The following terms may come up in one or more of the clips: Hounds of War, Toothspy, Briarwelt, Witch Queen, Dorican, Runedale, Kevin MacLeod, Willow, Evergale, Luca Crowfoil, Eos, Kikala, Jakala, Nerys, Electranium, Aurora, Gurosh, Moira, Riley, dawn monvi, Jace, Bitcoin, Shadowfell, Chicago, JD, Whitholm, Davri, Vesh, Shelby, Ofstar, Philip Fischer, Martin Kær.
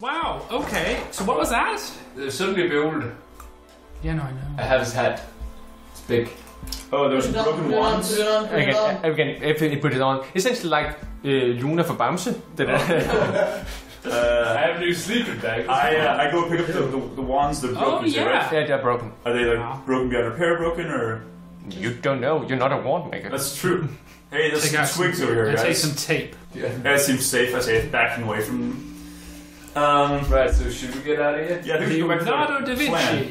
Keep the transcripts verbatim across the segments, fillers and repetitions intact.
Wow, okay. So what was that? There's something old. Yeah, no, I know. I have his hat. It's big. Oh, there's broken wands. Again, if you put it on. Essentially like uh, Luna for Bamse. Oh. Uh, I have a new sleeping bag. I uh, I go pick up the, the, the wands that are broken. Oh, yeah. Right? Yeah, they're broken. Are they like wow. broken beyond repair, broken, or...? You don't know. You're not a wand maker. That's true. Hey, there's some twigs over here, guys. I take some tape. Yeah. That seems safe. I say it's backing away from... Um, right, so should we get out of here? Yeah, I think we should go back to the plan.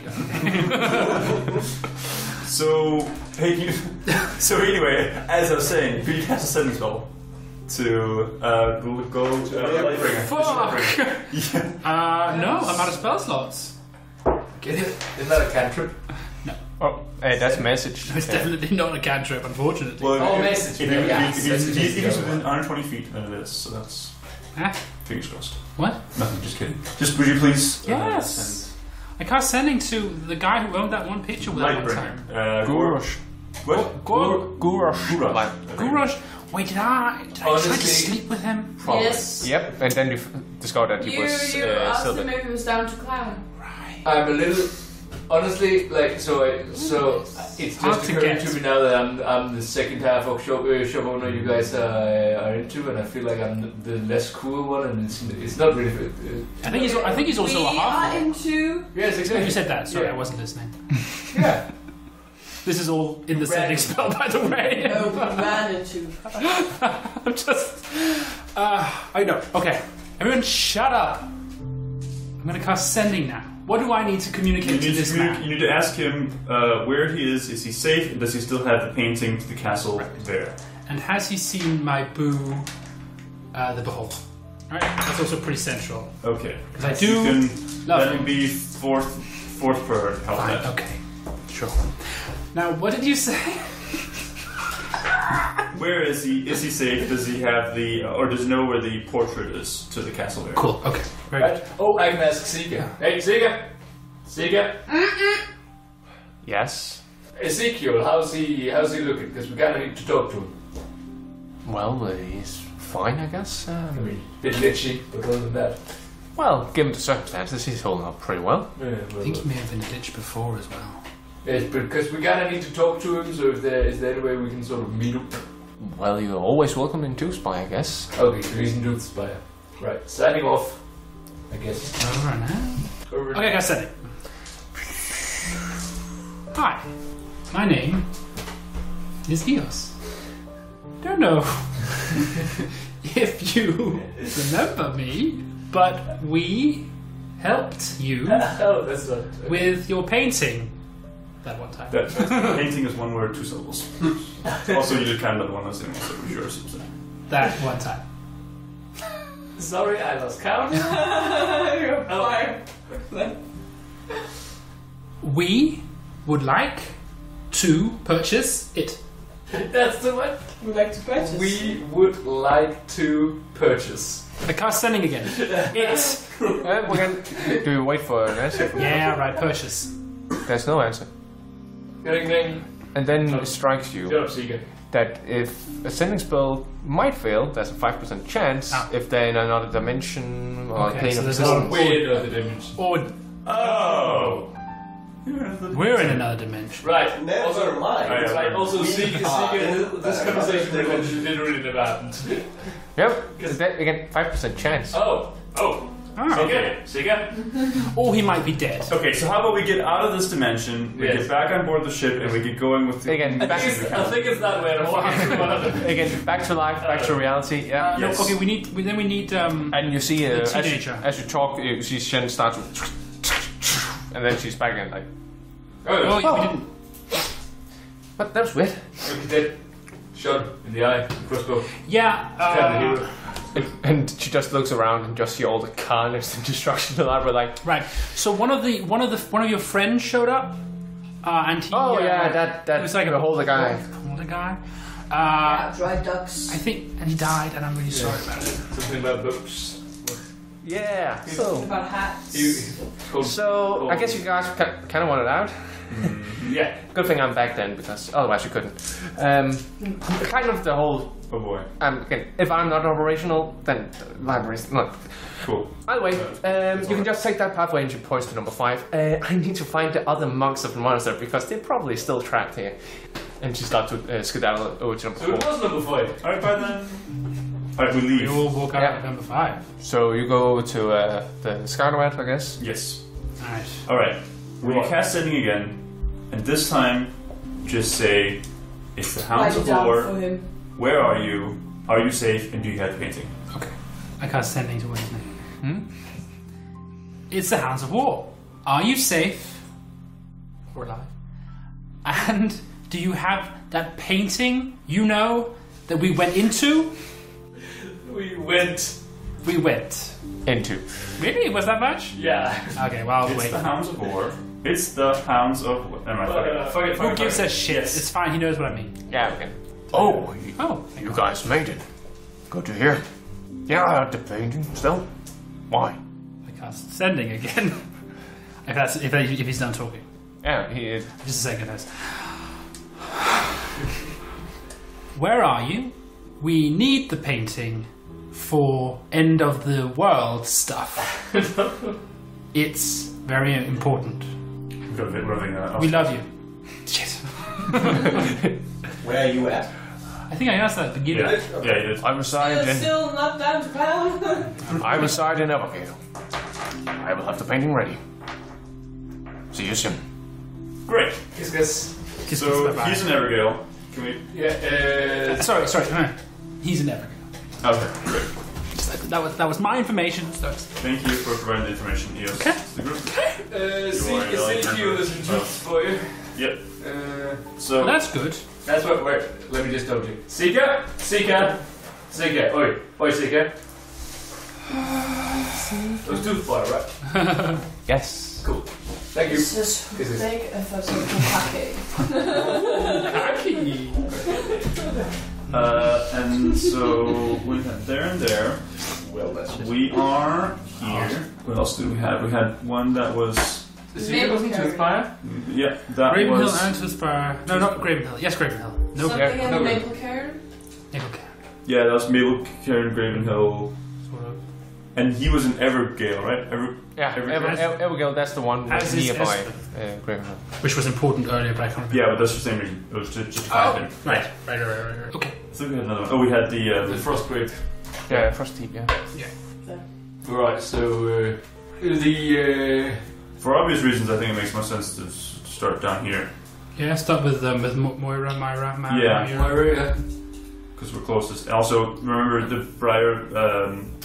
So, hey, you, so anyway, as I was saying, could you cast a sending spell to uh, go to uh, Lightbringer? Fuck! Uh, no, I'm out of spell slots. Get it? Isn't that a cantrip? No. Oh, hey, that's a message. No, it's yeah. definitely not a cantrip, unfortunately. Well, oh, it, message. It, it, yeah, it, yeah, it, it, it, it's within one hundred twenty feet of this, so that's... Huh? Fingers crossed. What? Nothing, just kidding. Just would you please? Yes! Uh, I cast sending to the guy who owned that one picture with that one time. Uh, Gurosh. What? Gurosh. Gurosh. Gurosh. Wait, did I, did I try to sleep with him? Probably. Yes. Yep, and then you discovered that he you, was You uh, asked him if he was down to clown. Right. I'm a little... Honestly, like, so I, so it's just occurring to me now that I'm, I'm the second half of shop, uh, shop owner you guys uh, are into, and I feel like I'm the less cool one, and it's, it's not really... Uh, I think he's, I think he's also we a half are into... Yes, exactly. You said that, sorry, yeah. I wasn't listening. Yeah. This is all in the sending spell, by the way. No, gratitude. I'm just... Uh, I know, okay. Everyone shut up. I'm going to cast sending now. What do I need to communicate you to this to man? You need to ask him uh, where he is, is he safe, and does he still have the painting to the castle right. there? And has he seen my boo, uh, the Beholder? Alright, that's also pretty central. Okay. Because I do can, love That him. Would be fourth, fourth per helmet. Okay, sure. Now, what did you say? Where is he? Is he safe? Does he have the... Or does he know where the portrait is to the castle there? Cool, okay. Very right. good. Oh, I can ask Seeker. Hey, Seeker! Seeker! Yes? Ezekiel, how's he How's he looking? Because we kind of need to talk to him. Well, uh, he's fine, I guess. Um, I mean, a bit glitchy, but other than that. Well, given the circumstances, he's holding up pretty well. Yeah, well I think he may have been glitched before as well. Yes, because we kind of need to talk to him, so if there, is there any way we can sort of meet up? Well, you're always welcome in Toothspy, I guess. Okay, so he's in Toothspy. Right, signing off, I guess. Over and out. Over and okay, I said it. Hi, my name is Eos. Don't know if you remember me, but we helped you oh, that's not, okay. with your painting. That one time. That, painting is one word, two syllables. Also, you did kind of the one that's in so it yours. So. That one time. Sorry, I lost count. You're fine. We would like to purchase it. That's the one. We'd like to purchase. We would like to purchase. The car's sending again. It. Uh, we're gonna, do we wait for an answer? Yeah, right, purchase. There's no answer. And then it strikes you that if a sending spell might fail, there's a five percent chance ah. if they're in another dimension or okay, plane so of existence. Weird other dimension. Or oh! We're in another dimension. Right. Never also, mind. Right, right. Also, see, uh, this conversation dimension didn't really happen. Yep. That, again, five percent chance. Oh. Oh. Ah, okay. So or he might be dead. Okay, so how about we get out of this dimension, we yes. get back on board the ship, and we get going with the... Again, back I, think to the I think it's that way. Again, back to life, back uh, to reality. Yeah. Uh, yes. no, okay, we need... We, then we need... Um, and you see... Uh, as, you, as you talk, you see Shen starts with... And then she's back in like... Oh, oh, oh. We didn't... But that was weird. We did. Shot in the eye. Crossbow. Yeah. Uh, And, and she just looks around and just see all the carnage and destruction and that. Like, right. So one of the one of the one of your friends showed up, uh, and he. Oh uh, yeah, that that. It was like a beholder guy. Beholder guy. Uh, yeah, dry ducks. I think, and he died, and I'm really yeah. sorry about it. Something about books. Yeah. So about hats. You, cold, so cold. I guess you guys kind of wanted out. Mm, yeah. Good thing I'm back then because otherwise you couldn't. Um, kind of the whole Oh boy. And again, if I'm not operational, then the libraries. Look. Cool. Either way, uh, um, you can right. just take that pathway and you point to number five. Uh, I need to find the other monks of the monastery because they're probably still trapped here. And she starts to uh, skedaddle over to number so four. It was number five. Alright, by then. Alright, we leave. We all walk out yeah. at number five. So you go over to uh, the Scarlet, I guess? Yes. Nice. Alright, we right. cast sending again. And this time, just say, it's the Hounds of War. Where are you? Are you safe? And do you have the painting? Okay. I can't stand things away, hmm? It's the Hounds of War. Are you safe? Or alive? And do you have that painting, you know, that we went into? We went. We went. Into. Really? Was that much? Yeah. Okay, well, I'll wait. It's the Hounds of War. It's the Hounds of War. Never mind. Fuck it. Fuck it. Who gives a shit? Yes. It's fine. He knows what I mean. Yeah, okay. Oh, oh, you guys made it. Good to hear. Yeah, I had the painting still. Why? I cast sending again. if that's if, if he's done talking. Yeah, he is. Just a second, guys. Where are you? We need the painting for end of the world stuff. It's very important. Got a bit rubbing that. We love you. Yes. Where are you at? I think I asked that at the beginning. Yeah, okay. yeah you did. I reside in... still not down to pound? I reside in Evergale. I will have the painting ready. See you soon. Great. Kiss, kiss. Kiss so, kiss he's in Evergale. Can we... Yeah, uh... Sorry, sorry. No. He's in Evergale. Okay, great. So that, was, that was my information. So thank you for providing the information, Eos. Okay. The group. Okay. Uh, see, you see if you listen to Toothspy. Yep. Uh, so... Well, that's good. That's what, wait, let me just double check. Seeker? Seeker? Seeker, oi, oi, Seeker. It was Toothspy, right? Yes. Cool. Thank you. This is this big effort for Uh And so, we have there and there. Well, that's just we are here. What else did we have? We had one that was... Ravenhill Toothspire? Yeah, that Ravenhill was... and Toothspire. No, not Ravenhill. Yes, Ravenhill. No, something Cairn. in no, Maple Cairn? Maple Cairn. Yeah, that was Maple Cairn, Ravenhill. Sort of. And he was in Evergale, right? Ever yeah, Ever Ever Ever Evergale, that's the one that's nearby uh, Ravenhill. Which was important earlier, but I can't remember. Yeah, but that's the same reason. It was just, just oh. right. right, right, right, right, right. Okay. So we had another one. Oh, we had the, uh, the Frostgrave. Yeah, Frostdeep, yeah. Yeah. yeah. Right, so uh, the... Uh, For obvious reasons, I think it makes more sense to start down here. Yeah, start with um, with Mo Moira, Myra, Myra. Yeah, Moira. Because we're closest. Also, remember the Briar, um,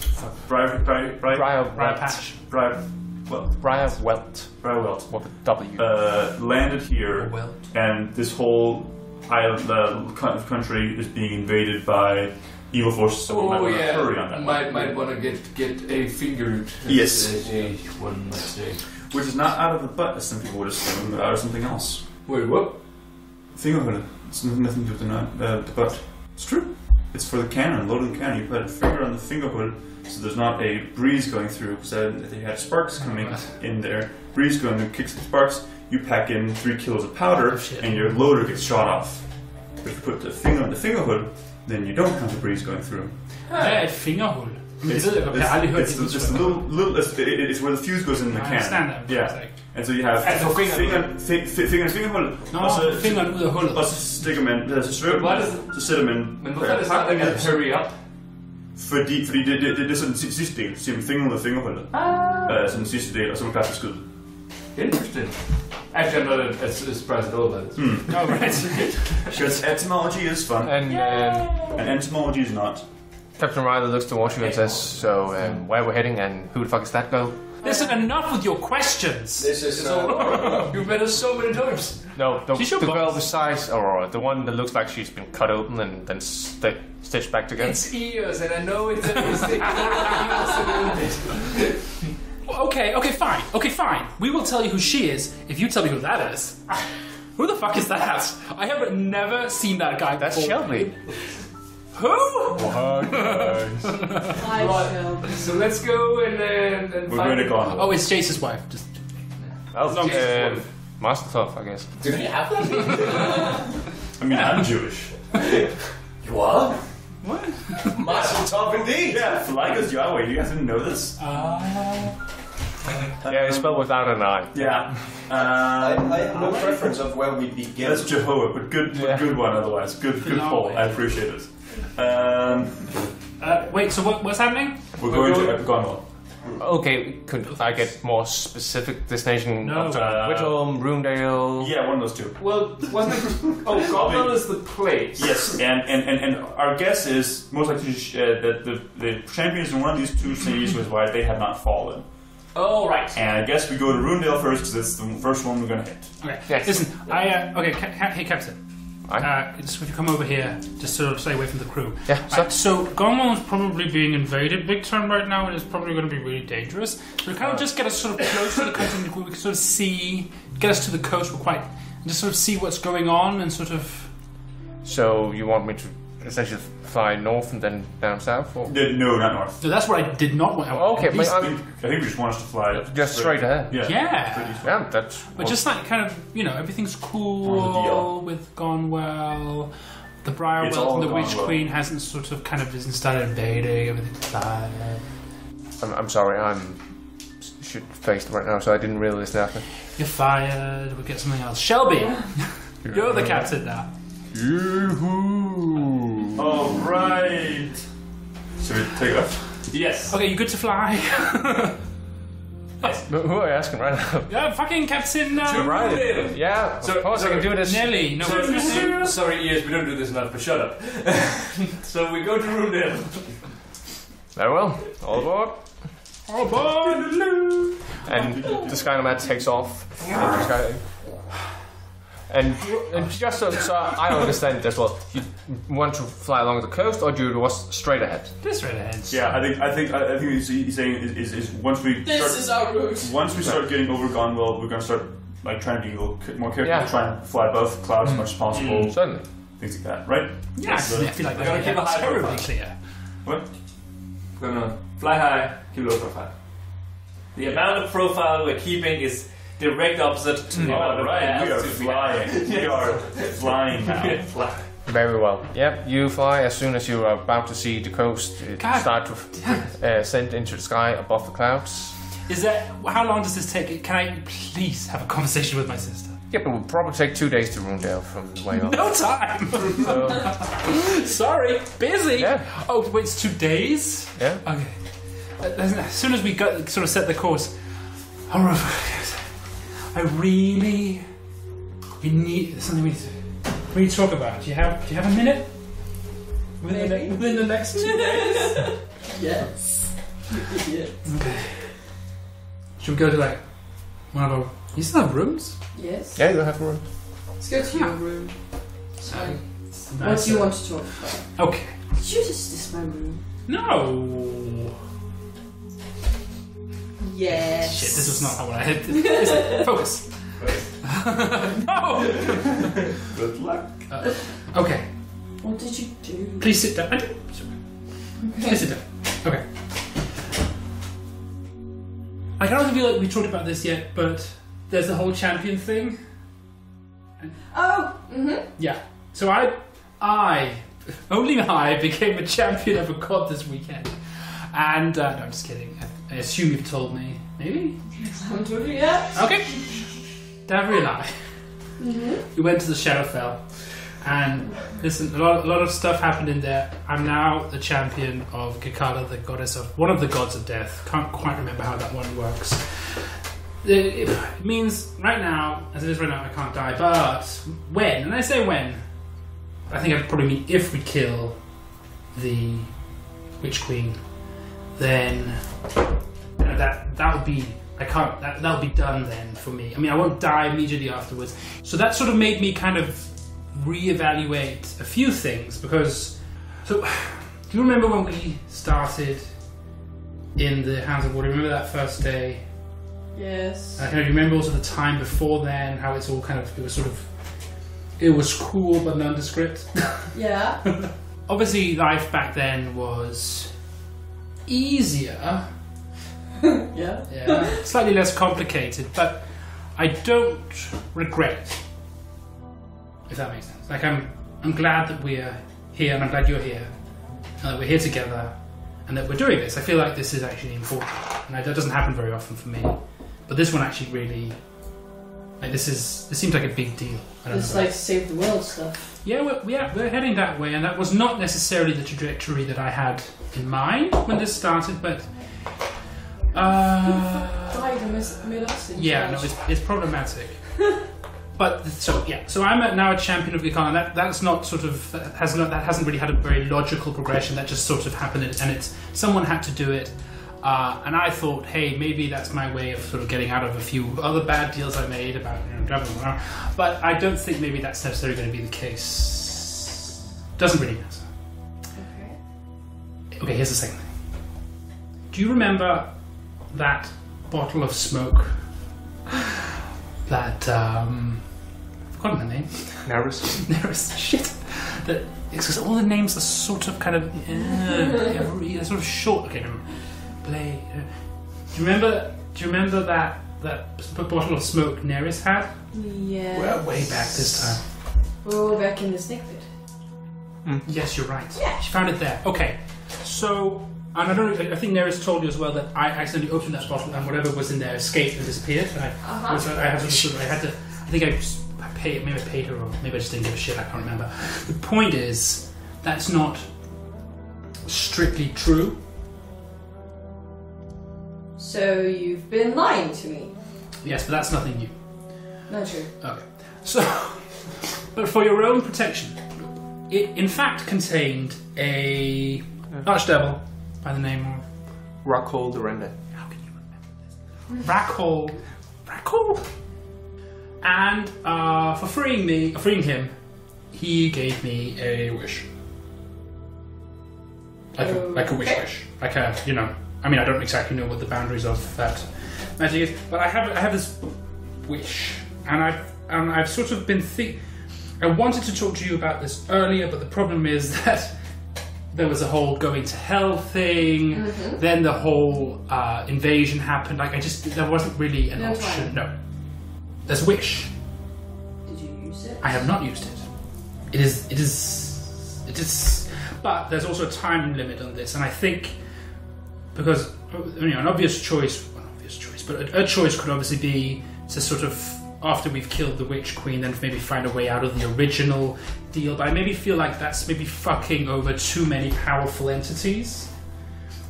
Briar, Briar, Briar, Briar, Briar Patch, Briar, well, Briarwelt, Briarwelt, what the W? Uh, landed here, Welt. and this whole island, uh, country is being invaded by evil forces. So oh, we might yeah. hurry on that. Might one. might want to get get a fingered. Yes. As a, one might say. Which is not out of the butt, as some people would assume, but out of something else. Wait, what? Think about it. It's nothing to do with the, uh, the butt. It's true. It's for the cannon, loading the cannon. You put a finger on the finger hood, so there's not a breeze going through, because they had sparks coming in there. Breeze going through, kicks the sparks, you pack in three kilos of powder, oh, and your loader gets shot off. But if you put the finger on the finger hood, then you don't have the breeze going through. Hey, finger hood. It's, it's, it's, it's, it's, little, little, it's, it's where the fuse goes in the I can. Understand that. Yeah. And so you have fingeren, fingerhul, og fingeren ud af hullet. Og så stikker man, så svøber man, så sætter man... Men hvorfor er det sådan, at det hurry up? Fordi, fordi det, det, det er sådan den sidste del, så siger man fingeren ud af fingerhullet. Ah. Så den sidste del, og så er man klar til at skyde. Interesting. Actually, I'm not as surprised at all about it. Mm. No, right. Because etymology is fun. And, uh, and entomology is not. Captain Riley looks to Washington and says, so um, where we're heading and who the fuck is that girl? Listen, enough with your questions! This is Aurora. You've met us so many times. No, the, the girl besides Aurora, the one that looks like she's been cut open and then st stitched back together. It's Eos, and I know it's a mistake. Okay, okay, fine, okay, fine. We will tell you who she is if you tell me who that is. Who the fuck is that? I have never seen that guy That's before. Shelby. Who? What? Right. So let's go and, uh, and we're find going to Gormul. Oh, it's Jace's wife. Just. That was uh, Master Tough, I guess. Do we have that? I mean, I'm Jewish. You are? What? Massive top indeed! Yeah, fly goes your way. You guys didn't know this? Uh... Yeah, it's spelled without an I. Yeah. Uh, I, I have no preference of where we begin. That's Jehovah, but good, yeah. good one otherwise. Good, good call. I appreciate it. Um, uh, wait, so what, what's happening? We're, we're going, going to Gormul. Okay, could I get more specific destination? No. Uh, Whitholm, Runedale. Yeah, one of those two. Well, wasn't it? Oh, Gormul is the place. Yes, and, and, and, and our guess is most likely uh, that the, the champions in one of these two cities was why they have not fallen. Oh, right. And I guess we go to Runedale first, because it's the first one we're going to hit. Okay. Yes. Listen, I, uh, okay, ca ca hey, Captain. Uh, just if you come over here, just sort of stay away from the crew. Yeah. Right, so Gormul is probably being invaded big time right now, and it's probably going to be really dangerous. So we kind of just get us sort of close to the coast, and we can sort of see, get us to the coast, we're quite, and just sort of see what's going on, and sort of... So you want me to... essentially fly north and then down south? Or? No, not north. So that's what I did not want. Oh, okay, but I think we just want us to fly just straight, straight ahead. Yeah. Yeah. yeah that's but just like kind of, you know, everything's cool with gone well. The Briarwelt and the Witch well. Queen hasn't sort of kind of isn't started invading. Everything's fine. I'm, I'm sorry, I'm shit faced right now, so I didn't realize that. You're fired. We'll get something else. Shelby, you're the captain now. Yoo-hoo! Alright! Should we take off? Yes. Okay, you good to fly? Yes. Who are you asking right now? Yeah, fucking Captain uh, to Riley. Yeah, so, of course sorry, I can do this. Nelly, no so, so, Sorry, yes, we don't do this enough, but shut up. So we go to Runedale. Very well. All aboard. All aboard! And the Sky Nomad takes off. And, and just so, so I understand this well, you want to fly along the coast, or do you want straight ahead? Just straight ahead. Yeah, I think I think I think what he's saying is, is, is once we this start, is our route. Once we start getting over Gormul, we're gonna start like trying to be a little more careful, yeah. try and fly above clouds as much as possible, mm. certainly things like that, right? Yes, so, I feel like we're gonna keep a high profile. Clear. What? We're gonna fly high, keep low profile. The amount of profile we're keeping is. Direct opposite to the other way. We are flying. We are flying now. Very well. Yep, you fly as soon as you are about to see the coast it start to uh, ascend into the sky above the clouds. Is that how long does this take? Can I please have a conversation with my sister? Yeah, but it will probably take two days to Runedale from the way off. No time! So. Sorry, busy! Yeah. Oh, wait, it's two days? Yeah. Okay. As soon as we got, sort of set the course, alright. I really, we need something we need to, we need to talk about. Do you have, do you have a minute? Within, Maybe. The, within the next two days? Yes. Yes. Okay. Should we go to like one of our? You still have rooms? Yes. Yeah, you have a room. Let's go to yeah. your room. So, what nice do you want to talk about? Okay. Did you just diss my room? No. Yes. Shit, this was not how I had. Focus. No. Good luck. Uh, okay. What did you do? Please sit down. I did. Okay. Please sit down. Okay. I don't feel like we talked about this yet, but there's the whole champion thing. Oh. Mm-hmm. Yeah. So I, I, only I became a champion of a god this weekend, and uh, no, I'm just kidding. I assume you've told me. Maybe? I haven't told you yet. Okay. Davri and I. Mm-hmm. We went to the Shadowfell. And listen, a lot, a lot of stuff happened in there. I'm now the champion of Kikala, the goddess of... one of the gods of death. Can't quite remember how that one works. It, it means right now, as it is right now, I can't die. But when, and I say when, I think I'd probably mean if we kill the Witch Queen, then... that that would be I can't that that'll be done then for me. I mean I won't die immediately afterwards. So that sort of made me kind of reevaluate a few things because so do you remember when we started in the Hounds of Water? Remember that first day? Yes. I can remember also the time before then how it's all kind of it was sort of it was cool but nondescript. Yeah. Obviously life back then was easier. Yeah. Yeah. Slightly less complicated, but I don't regret. If that makes sense. Like I'm I'm glad that we're here and I'm glad you're here. and that we're here together and that we're doing this. I feel like this is actually important, and that doesn't happen very often for me. But this one actually really, like this is, this seems like a big deal. I don't it's know like that. Save the world stuff. Yeah, we're, yeah, we're heading that way, and that was not necessarily the trajectory that I had in mind when this started, but... Uh, died and made us in yeah, charge. No, it's, it's problematic. But so yeah, so I'm a, now a champion of Kikala, and that that's not sort of that has not that hasn't really had a very logical progression. That just sort of happened, and it's someone had to do it. Uh, and I thought, hey, maybe that's my way of sort of getting out of a few other bad deals I made about you know, government. But I don't think maybe that's necessarily going to be the case. Doesn't really matter. Okay. Okay. Here's the second thing. Do you remember that bottle of smoke that um I've forgotten her name. Nerys. Nerys. Shit. That it's because all the names are sort of kind of uh, every, sort of short. Okay, play. Uh, do you remember? Do you remember that that bottle of smoke Nerys had? Yeah. We're way back this time. We're back in the snake pit. Mm. Yes, you're right. Yeah. She found it there. Okay, so. And I don't. I think Nerys told you as well that I accidentally opened that bottle and whatever was in there escaped and disappeared. And I, uh-huh. so I, had to, I had to. I think I, I paid. Maybe I paid her, or maybe I just didn't give a shit. I can't remember. The point is, that's not strictly true. So you've been lying to me. Yes, but that's nothing new. Not true. Okay. So, but for your own protection, it in fact contained a archdevil. By the name of Rakol the Render. How can you remember this? Rakol, Rakol, and uh, for freeing me, uh, freeing him, he gave me a wish, like a, like a wish, wish, like a you know. I mean, I don't exactly know what the boundaries of that magic is, but I have I have this wish, and I've and I've sort of been think. I wanted to talk to you about this earlier, but the problem is that. There was a whole going to hell thing. Mm-hmm. Then the whole uh, invasion happened. Like I just, there wasn't really an no option. Plan. No. There's wish. Did you use it? I have not used it. It is, it is, it is. But there's also a time limit on this, and I think because you know an obvious choice, well, an obvious choice, but a, a choice could obviously be to sort of after we've killed the Witch Queen, then maybe find a way out of the original deal. But I maybe feel like that's maybe fucking over too many powerful entities.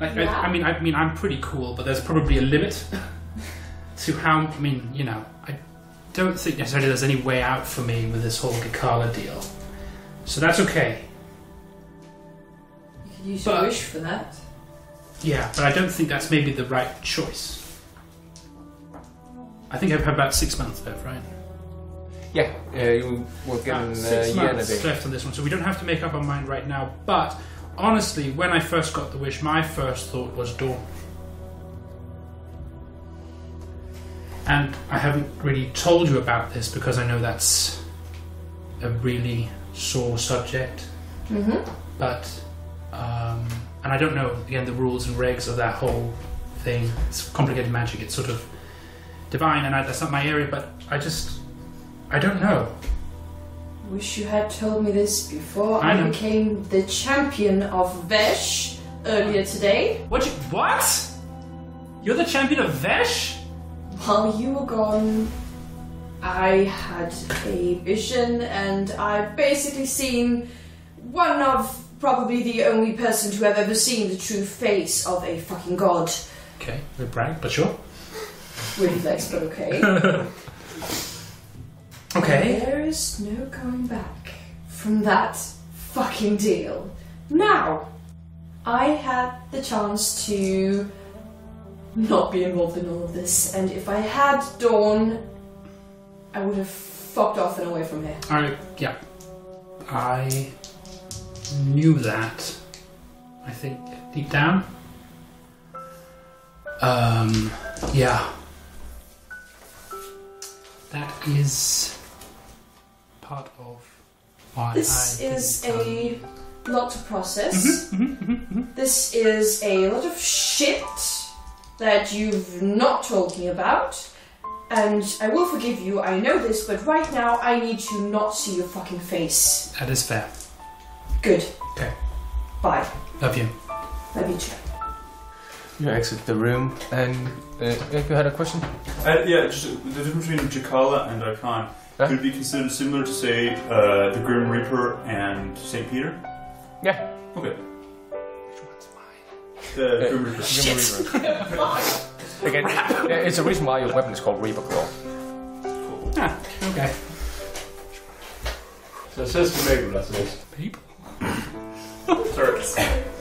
Like, yeah. I, I mean, I mean, I'm pretty cool, but there's probably a limit to how. I mean, you know, I don't think necessarily there's any way out for me with this whole Kikala deal. So that's okay. You could use but, your wish for that. Yeah, but I don't think that's maybe the right choice. I think I've had about six months left, right? Yeah, uh, we'll get uh, six uh, months yeah, left on this one, so we don't have to make up our mind right now. But honestly, when I first got the wish, my first thought was Dawn, and I haven't really told you about this because I know that's a really sore subject. Mm-hmm. But um, and I don't know again the rules and regs of that whole thing. It's complicated magic. It's sort of divine, and I, that's not my area, but I just, I don't know. Wish you had told me this before. I, I became the champion of Vesh earlier today. What? You, what? You're the champion of Vesh? While you were gone, I had a vision, and I've basically seen one of probably the only person to have ever seen the true face of a fucking god. Okay, we brag, but sure. Really flex, but okay. Okay. There is no going back from that fucking deal. Now, I had the chance to not be involved in all of this, and if I had Dawn, I would have fucked off and away from here. I, yeah. I knew that, I think, deep down. Um, yeah. That is part of why this I is a um... lot to process. Mm-hmm, mm-hmm, mm-hmm, mm-hmm. This is a lot of shit that you've not told me about, and I will forgive you. I know this, but right now I need to not see your fucking face. That is fair. Good. Okay. Bye. Love you. Love you too. You exit the room, and uh, if you had a question? Uh, yeah, just the difference between Jakala and Icon huh? could be considered similar to, say, uh, the Grim Reaper and Saint Peter? Yeah. Okay. Which one's mine? The uh, Grim Reaper. Shit. Grim Reaper. Again, it's a reason why your weapon is called Reaper Claw. Cool. Ah, okay. So it says to make lessons. People. Sorry.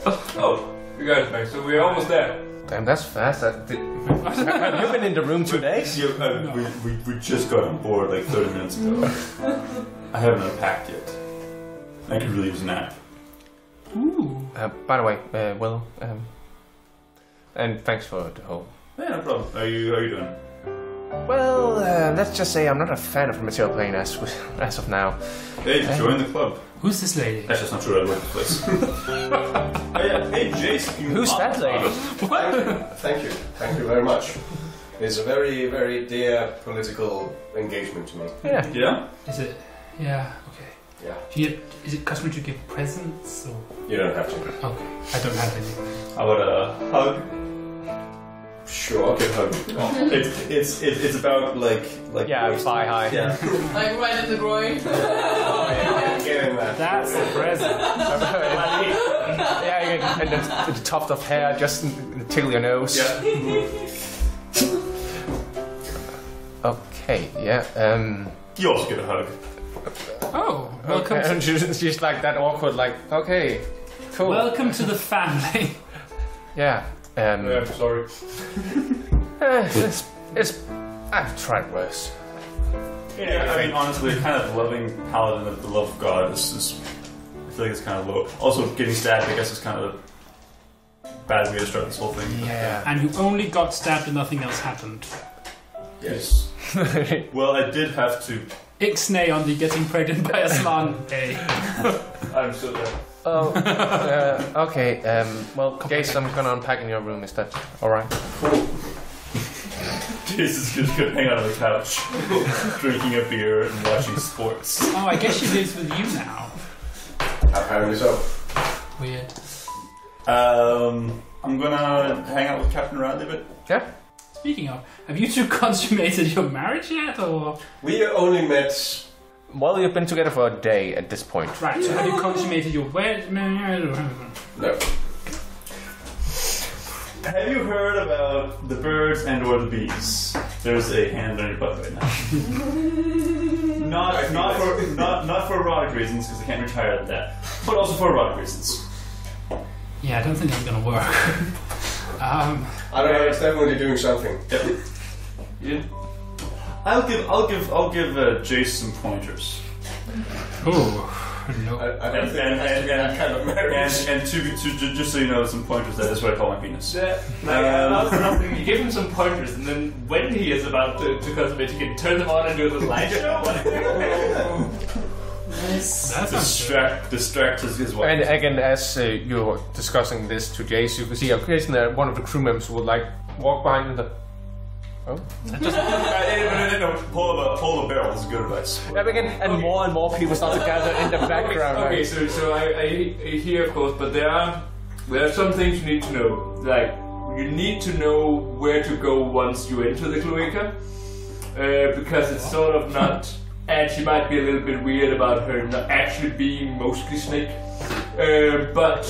Oh. You guys back, so we're almost there. Damn, that's fast. That did... Have you been in the room two days? Yeah, uh, we, we, we just got on board like thirty minutes ago. I haven't unpacked yet. I could really use a nap. Ooh. Uh, by the way, uh, Will, um, and thanks for the whole... Yeah, no problem. How are you, how are you doing? Well, uh, let's just say I'm not a fan of the material plane as, as of now. Hey, join um, the club. Who's this lady? That's just not true. I love the place. Hey, Jace. You Who's that lady? What? Thank you. Thank you very much. It's a very, very dear political engagement to me. Yeah. Yeah? Is it? Yeah, okay. Yeah. Do you, is it customary to give presents? Or? You don't have to. Okay. I don't have any. I want a hug. Sure, I'll give a hug. Oh. it's, it's, it's, it's about like... like yeah, thigh high. Yeah. Like right in the groin. Oh, yeah. That. That's a present. Yeah, and the, the tuft of hair just tickle your nose. Yeah. Okay, yeah. Um, you also get a hug. Oh, welcome. Okay. To... And she's, she's like that awkward, like, okay, cool. Welcome to the family. Yeah. Um, yeah, I'm sorry. uh, it's, it's. I've tried worse. Yeah, I mean, honestly, kind of loving Paladin of the love of God is, is, I feel like it's kind of low. Also, getting stabbed, I guess, is kind of a bad way to start this whole thing. Yeah. And you only got stabbed and nothing else happened. Yes. Well, I did have to... Ixnay on the getting pregnant by a slan day. I'm still there. Oh, uh, okay, um, well, Jace, I'm gonna unpack in your room, is that alright? Cool. Jesus, just gonna hang out on the couch, drinking a beer and watching sports. Oh, I guess she lives with you now. Apparently so. Weird. Um, I'm gonna hang out with Captain Riley a bit. Yeah. Speaking of, have you two consummated your marriage yet, or? We only met. Well, you've been together for a day at this point. Right. So have you consummated your wedding? No. Have you heard about the birds and or the bees? There's a hand on your butt right now. not, not, for, not, not for erotic reasons, because I can't retire at that. But also for erotic reasons. Yeah, I don't think that's going to work. um, I don't know, it's definitely doing something. Yep. Yeah. I'll give, I'll give, I'll give uh, Jace some pointers. Ooh. No. I, I and, and, and, and, kind of and, and to, to, to, just so you know, some pointers, that is what I call my penis. Yeah, no, nothing. You give him some pointers, and then when he is about to, to consummate, you can turn them on and do the slideshow. Nice. Distract, distract his, his wife. And again, as uh, you're discussing this to Jace, you can see occasionally one of the crew members would like walk behind the. Oh. Just, uh, no, no, no, no. Pull the, pull the barrel is good advice. Yeah, again, and okay. More and more people start to gather in the background. Okay, right? so so I, I hear, of course, but there are there are some things you need to know. Like you need to know where to go once you enter the cloaca, uh, because it's sort of not. And she might be a little bit weird about her not actually being mostly snake, uh, but.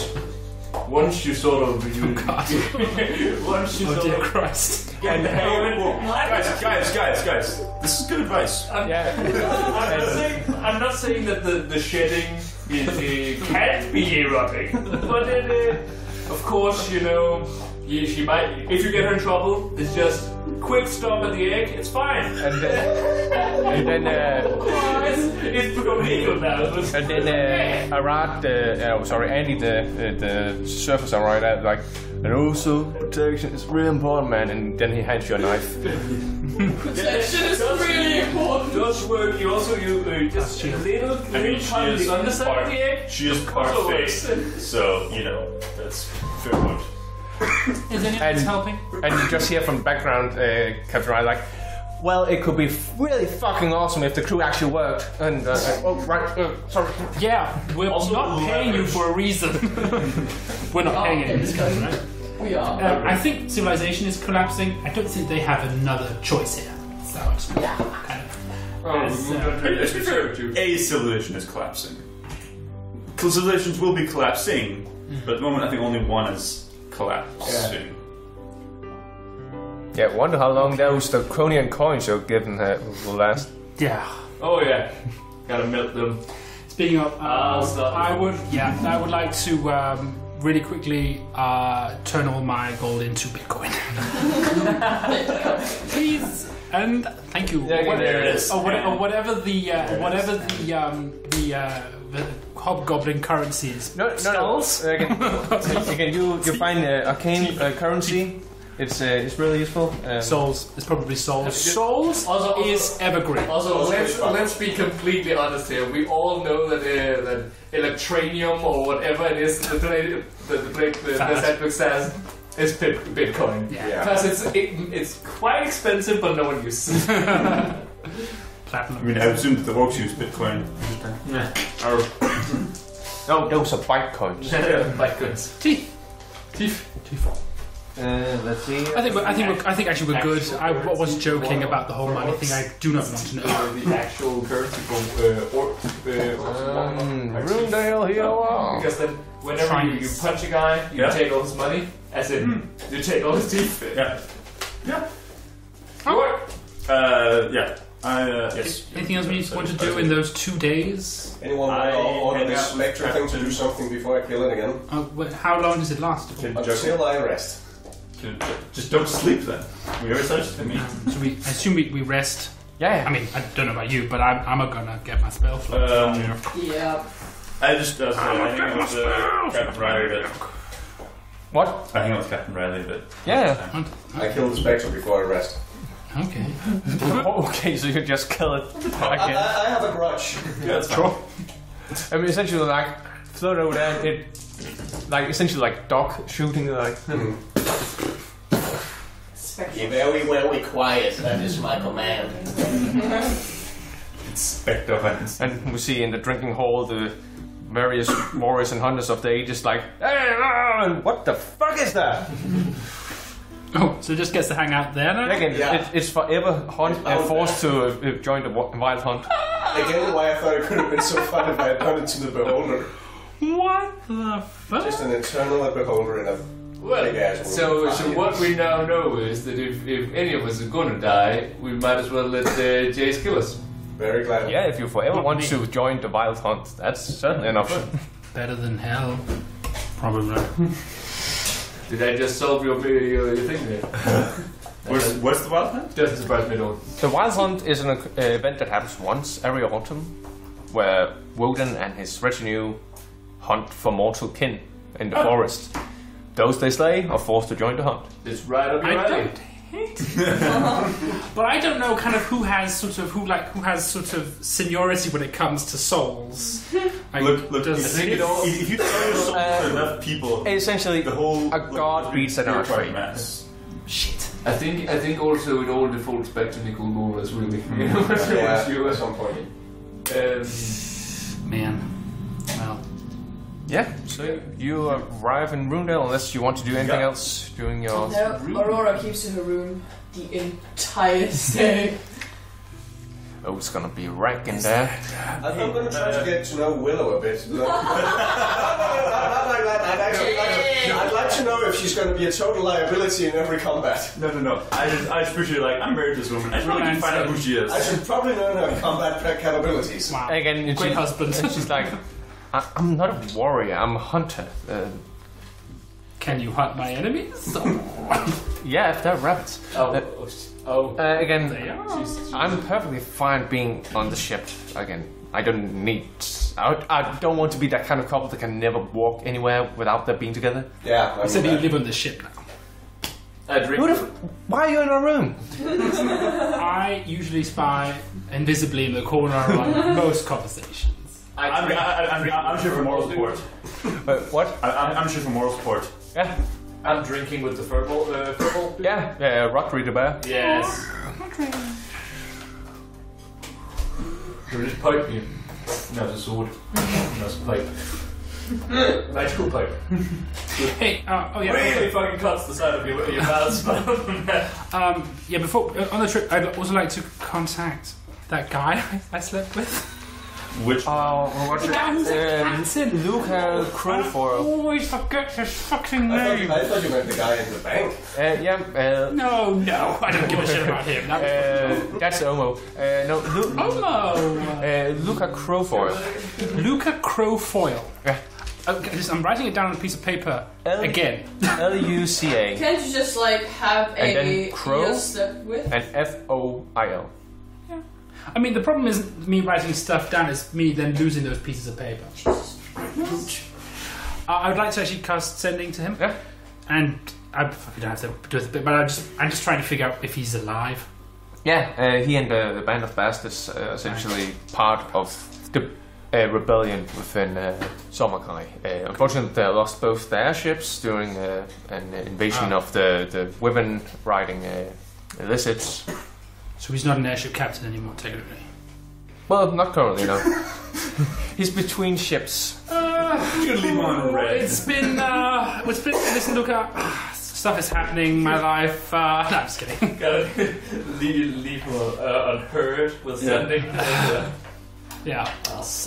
Once you sort of... Oh God. Once you oh sort dear of... Christ. And guys, guys, guys, guys. This is good advice. I'm, yeah. I'm, not, saying, I'm not saying that the, the shedding is, uh, can't be erotic. But it, uh, of course, you know, yeah, she might... If you get her in trouble, it's just quick stop at the egg, it's fine. And then... and then uh, it's, it's become legal now. And then uh, Arad, the, uh, sorry, Andy, the, uh, the surface rider, like, and also protection is really important, man. And then he hands you a knife. Protection is really important. Does work. You also use uh, just a little punch on the side of the egg. She is part-faced, so, you know, that's fair point. Is anyone helping? And you just hear from the background, uh, Captain Riley, like, Well, it could be really fucking awesome if the crew actually worked. And, uh, uh, oh, right, uh, sorry. Yeah, we're also not paying you for a reason. We're not paying in this case, right? We are. Um, I think civilization is collapsing. I don't think they have another choice here. So, yeah. Kind of, oh, as, uh, let's be fair. A civilization is collapsing. Civilizations will be collapsing, mm-hmm. but at the moment I think only one is collapsing. Yeah. Yeah, wonder how long those draconian coins you're giving her will last. Yeah. Oh yeah. Gotta melt them. Speaking of, uh, uh, I would, yeah, I would like to um, really quickly uh, turn all my gold into Bitcoin. Please and thank you. Yeah, what, there it is. Or, what, or whatever the uh, there whatever is. the um, the. Uh, the hobgoblin currencies. No, no, no. Uh, can, you can you, you find uh, arcane uh, currency. It's uh, it's really useful. Um, souls. It's probably souls. Souls also, also, is evergreen. Also, also let's let's be completely honest here. We all know that uh, that electranium or whatever it is that the the the book says is Bitcoin. Yeah. Because yeah. it's it, it's quite expensive, but no one uses. Platinum. I mean, I assume that the folks use Bitcoin. Yeah. Or no, those are Bitcoins. Bitcoins. Teeth. Teeth. Teeth. Uh, let's see. I think, we're, I think, we're, I think actually we're good. I was joking about the whole money thing. I do not want to know the actual currency from uh, or, uh, um, Runedale here. No, because then whenever Chinese. you punch a guy, you yeah. take all his money. As in, mm. you take all his teeth. Yeah. Yeah. Oh. Uh, yeah. I, uh, yes. Anything else we so want to do in those two days? Anyone want to order this lecture thing to do something before I kill it again? Uh, well, how long does it last? Until I rest. Just don't sleep then. We always search for me. So we I assume we, we rest. Yeah. I mean, I don't know about you, but I'm I'm gonna get my spell flow. Um, yeah. I just uh, so I hang out with uh, Captain Riley a bit. What? I hang out with Captain Riley a bit. Yeah. I, okay. I killed the spectre before I rest. Okay. Okay, so you just kill it. I, I, I have a grudge. Yeah, that's true. I mean, essentially, like float over there, it like essentially like dog shooting, like. Mm. Be very, very quiet. That is my command. Spectre hunts. And we see in the drinking hall the various warriors and hunters of the ages like, hey, and what the fuck is that? Oh, so it just gets to hang out there now? Again, yeah. it, it's forever hunt it's and forced there. to uh, join the wild hunt. Again, why I thought it could have been so fun if I had done it to the beholder. What the fuck? Just an eternal beholder in a... Well, so, so what we now know is that if, if any of us are gonna die, we might as well let uh, Jace kill us. Very glad. Yeah, if you forever want me. to join the wild hunt, that's certainly an option. Better than hell. Probably. Did I just solve your, your, your thing there? where's, where's the wild hunt? Doesn't surprise me at all. The wild hunt is an uh, event that happens once every autumn, where Woden and his retinue hunt for mortal kin in the oh. forest. Those they slay are forced to join the hunt. It's right up your I alley. Don't hate it. But I don't know kind of who has sort of who like who has sort of seniority when it comes to souls. Like, look, look, does if, it all, if you throw your soul um, to enough people, essentially the whole a god beats an archery mass. Shit. I think I think also it all defaults back to Nicol Morris really. Yeah, you at some point. Um, Man. Well. Yeah, so you arrive in Runedale unless you want to do anything yeah. else during your... No, Aurora keeps in her room the entire day. Oh, it's gonna be a wreck in there. I think I'm gonna try to get to know Willow a bit. No, no, no, no, no, no, no, no, no, I'd like to know if she's gonna be a total liability in every combat. No, no, no. I just, I just appreciate, like, I'm married to this woman. I should probably can find out who she is. I should probably know her combat capabilities. Wow. Again, great husband. She's like... I'm not a warrior, I'm a hunter. Uh, Can you hunt my enemies? Yeah, if they're rabbits. Oh, uh, oh. Uh, again, they are. I'm perfectly fine being on the ship. Again, I don't need... I, I don't want to be that kind of couple that can never walk anywhere without them being together. Yeah. I said you live on the ship now. If, why are you in our room? I usually spy invisibly in the corner on most conversations. I I'm, I, I'm, I'm sure for moral support. Uh, what? I, I'm, I'm sure for moral support. Yeah. I'm drinking with the furball. Uh, yeah. Yeah. Rock reader bear. Yes. They would just poke you. And that was a sword. And that was a pipe. Magical pipe. Hey, uh, oh yeah. Really fucking cuts the side of your, your mouth. um, yeah, before, on the trip, I'd also like to contact that guy I slept with. Which uh, what's it? Um, Luca Crowfoil. I always forget his fucking name. I thought, I thought you meant the guy in the bank. Uh, yeah. Uh, no, no, I don't give a shit about him. That uh, that's Omo. Uh, no, Lu Omo. Uh, Luca Crowfoil. Luca Crowfoil. Yeah. Okay, just, I'm writing it down on a piece of paper L again. L U C A. Can't you just like have and a crow with and F O I L? I mean, the problem isn't me writing stuff down, it's me then losing those pieces of paper. Jesus Christ. Uh, I would like to actually cast Sending to him. Yeah. And I fucking don't have to do it, but I just, I'm just trying to figure out if he's alive. Yeah, uh, he and uh, the Band of Bastards are uh, essentially right. part of the uh, rebellion within uh, Somakai. Uh, unfortunately, they lost both their ships during uh, an invasion oh. of the, the women riding uh, illicits. So he's not an airship captain anymore, technically. Well, not currently, no. He's between ships. Uh, you leave on red. It's been, uh, it's been. Listen, look at uh, stuff is happening. My life. Uh, no, I'm just kidding. Gotta leave, leave uh, unheard. With yeah. Sending. Uh, yeah.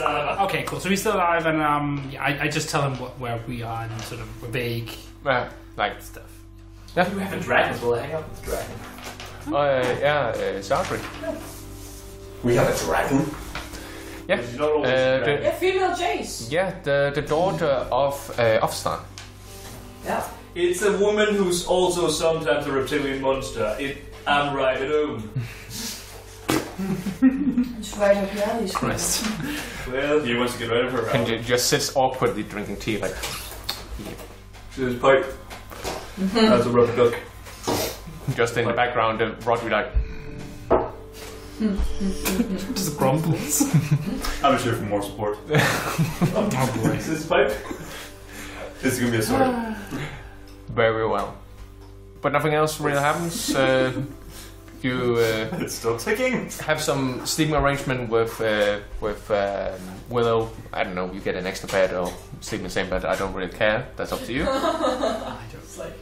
Uh, okay, cool. So he's still alive, and um, yeah, I, I just tell him what, where we are and sort of vague, uh, like stuff. Yeah. You have a dragon. We'll hang out with the dragon. Oh, uh, yeah, uh, Sartre. Yeah. We have a dragon? Yeah. It's not always uh, a dragon. The, yeah, female Jace. Yeah, the, the daughter of uh, Ofstar. Yeah. It's a woman who's also sometimes a reptilian monster. It, I'm right at home. It's right up Riley's Christ. Well, he wants to get rid of her. And just sits awkwardly drinking tea like... Yeah. She has a pipe. That's a rubber duck. Just in the background, uh, Rod would be like... Just grumbles. I'm just here for more support. Oh boy. Is this pipe? This is going to be a sword. Very well. But nothing else really happens. Uh, you uh, it's still ticking. Have some sleeping arrangement with uh, with um, Willow. I don't know, you get an extra bed or sleep in the same bed. I don't really care. That's up to you. I just like...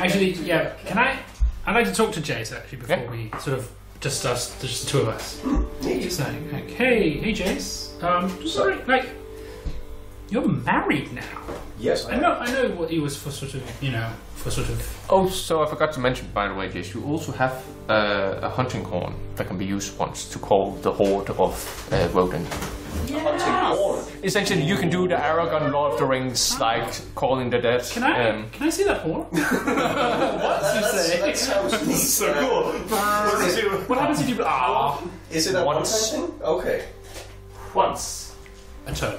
Actually, yeah. Can I? I'd like to talk to Jace actually before yeah. we sort of just us, just the two of us. Just saying, like, hey, hey, Jace. Um, sorry, like you're married now. Yes, I, I know. Am. I know what he was for, sort of, you know, for sort of. Oh, so I forgot to mention, by the way, Jace, you also have uh, a hunting horn that can be used once to call the horde of uh, Woden. Yes. Essentially, you can do the Aragorn Lord of the Rings, oh. like calling the dead. Can I? Um, can I see that horn? What did you say? That's so cool. What, what happens if you? Ah, oh. Is it a once one thing? Okay. Once a turn.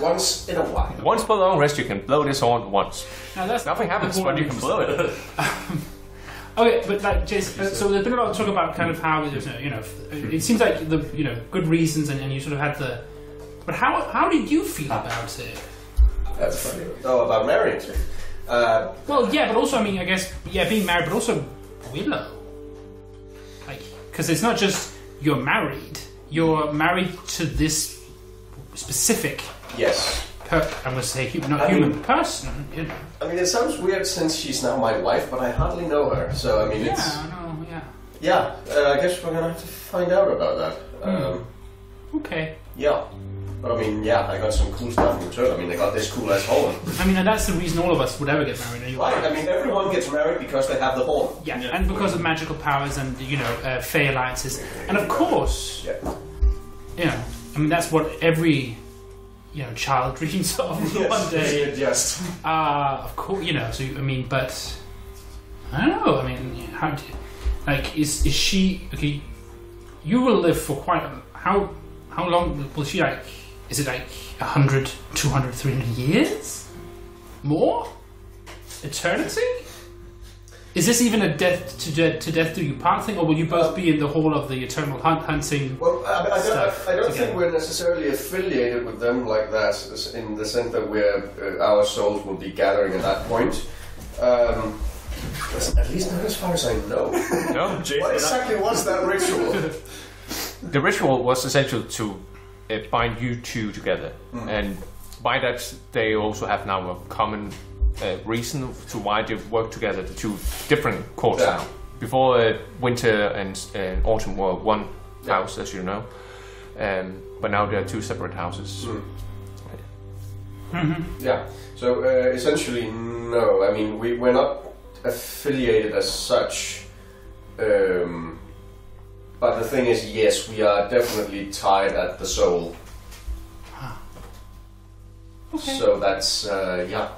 Once in a while. Once per long rest, you can blow this horn once. Now that's nothing happens, but you can blow it. Okay, but like, Jace, uh, so there's been a lot of talk about kind of how, you know, it seems like the, you know, good reasons, and, and you sort of had the, but how how did you feel about it? That's funny. Oh, about marriage. Uh, well, yeah, but also, I mean, I guess, yeah, being married, but also Willow, like, because it's not just you're married, you're married to this specific. Yes. Per I must say, not I human mean, person. You know. I mean, it sounds weird since she's now my wife, but I hardly know her. So I mean, yeah, it's no, yeah, yeah. Uh, I guess we're gonna have to find out about that. Mm. Um, okay. Yeah, but I mean, yeah, I got some cool stuff in return. I mean, I got this cool ass horn. I mean, and that's the reason all of us would ever get married. Anyway. Right. I mean, everyone gets married because they have the horn. Yeah, yeah. And because of magical powers and, you know, uh, fey alliances, and of course, yeah, you know, I mean, that's what every. You know, child dreams of yes, one day. Yes. Uh, of course, you know. So I mean, but I don't know. I mean, how? Do, like, is is she? Okay, you will live for quite. A, how how long will she like? Is it like a hundred, two hundred, three hundred years? More? Eternity? Is this even a death to death to death do you part thing, or will you both be in the hall of the eternal hunt hunting? Well, I, I stuff don't, I, I don't think we're necessarily affiliated with them like that, in the sense that we're uh, our souls will be gathering at that point. Um, at least not as far as I know. No, what exactly was that ritual? the ritual was essential to uh, bind you two together, mm. and by that they also have now a common uh, reason to why they work together, the two different courts yeah. now. Before uh, winter and uh, autumn were one yeah. house, as you know, um, but now they are two separate houses. Mm. Mm-hmm. Yeah, so uh, essentially no, I mean we, we're not affiliated as such, um, but the thing is, yes, we are definitely tied at the soul. Huh. Okay. So that's, uh, yeah,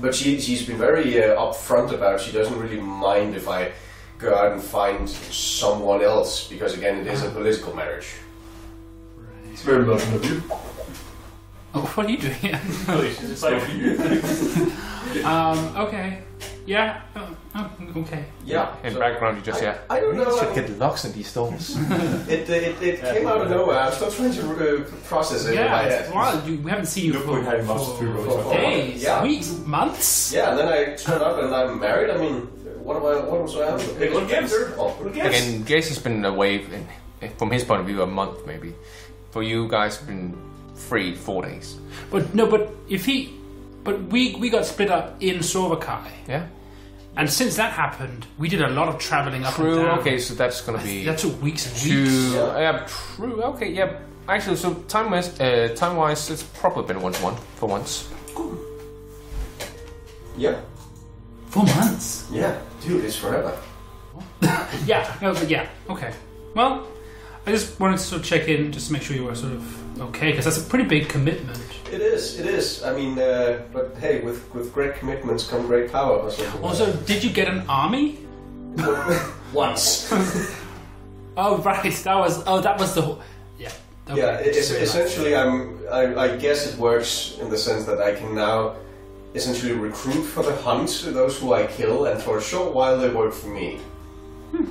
but she, she's been very uh, upfront about it. She doesn't really mind if I go out and find someone else, because again it is a political marriage. Right. It's very lovely of you. Oh, what are you doing? um, okay. Yeah. Oh, oh, okay. Yeah. In so background, you just I, yeah. I don't know. You should get locks in these stones. it it, it yeah, came out of nowhere. I'm still trying to uh, process it. Yeah. It's wild. You, we haven't seen you for, we had for, for, for, for days, yeah. weeks, months. Yeah. And then I turn up and I'm married. I mean, what am I? What was I? What gives? Again, Jace has been away, from his point of view, a month maybe. For you guys, been. Free four days. But no, but if he, but we we got split up in Somakai. Yeah. And since that happened, we did a lot of traveling up true, and down. Okay, so that's gonna be that's a weeks and two, weeks. Yeah. yeah, true. Okay, yeah. Actually, so time wise, uh, time wise, it's probably been one to one for once. Cool. Yeah. Four months. Yeah, dude, it's forever. yeah. No, but yeah. Okay. Well, I just wanted to sort of check in, just to make sure you were sort of. Okay, because that's a pretty big commitment. It is, it is. I mean, uh, but hey, with, with great commitments come great power or something. Also, did you get an army? Once. oh, right, that was, oh, that was the whole, yeah. Okay. Yeah, it, it's, essentially I'm, I, I guess it works in the sense that I can now essentially recruit for the hunt those who I kill, and for a short while they work for me. Hmm.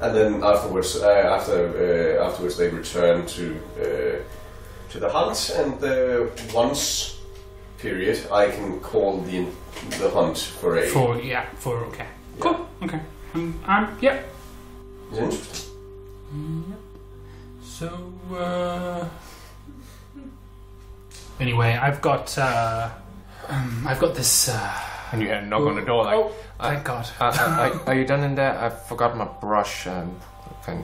And then afterwards, uh, after uh, afterwards, they return to uh, to the hunt, and the once period, I can call the the hunt for a for yeah for okay yeah. cool okay um, um yeah. Interesting. Yep. So uh, anyway, I've got uh, um, I've got this. Uh, And you had a knock Ooh. on the door like, oh, thank I, God. I, I, I, are you done in there? I forgot my brush and kind,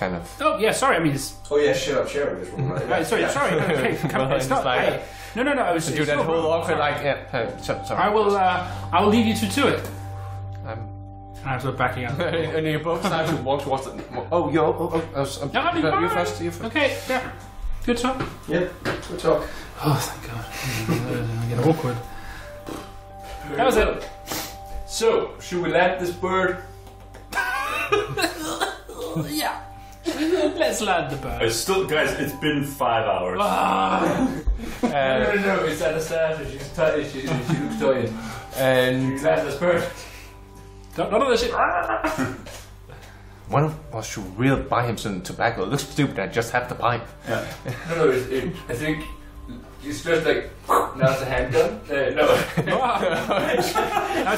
kind of... Oh, yeah, sorry, I mean... It's... Oh, yeah, shut up, share this one, right? Sorry, yeah. sorry, okay, come on, it's not... Like, I, no, no, no, I was... Do that whole awkward, like, yeah, hey, sorry. I will, uh, I will leave you two to it. Um, and I'm sort of backing up. And you both start to walk towards the... Oh, yo, oh, oh, oh, oh, no, I mean, you first, you first. Okay, yeah, good talk. Yeah, good talk. Oh, thank God, I get awkward. Very that was well. it. So, should we land this bird? yeah. Let's land the bird. It's still, guys, it's been five hours. Ah. uh, no, no, no, it's Anastasia. She's tired. She, she looks tired. And. Should we land this bird? None of this shit. One of us should really buy him some tobacco. It looks stupid. I just have the pipe. Yeah. no, no, it, it, I think. It's just like, now it's a handgun? Uh, no. now it's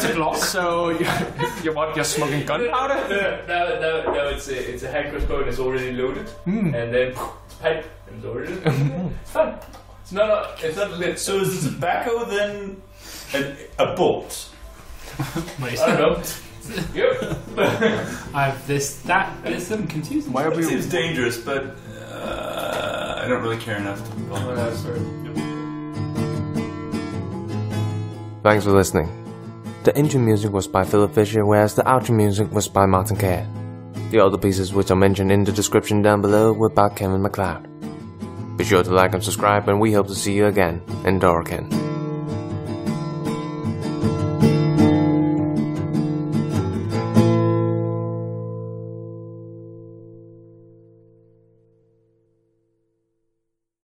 a Glock. So, you, you want your smoking gunpowder? No, no, no, no, it's a, it's a hand crossbow and it's already loaded. Mm. And then, it's pipe and it's already loaded. It's fun. It's not, a, it's not lit. So is the tobacco then an, a bolt? I don't know. Yep. I've this, that, this, I'm confused. Why are we... It seems dangerous, but uh, I don't really care enough to move on. Oh, sorry. Thanks for listening. The intro music was by Philip Fischer, whereas the outro music was by Martin Kær. The other pieces which are mentioned in the description down below were by Kevin MacLeod. Be sure to like and subscribe, and we hope to see you again in Dorican.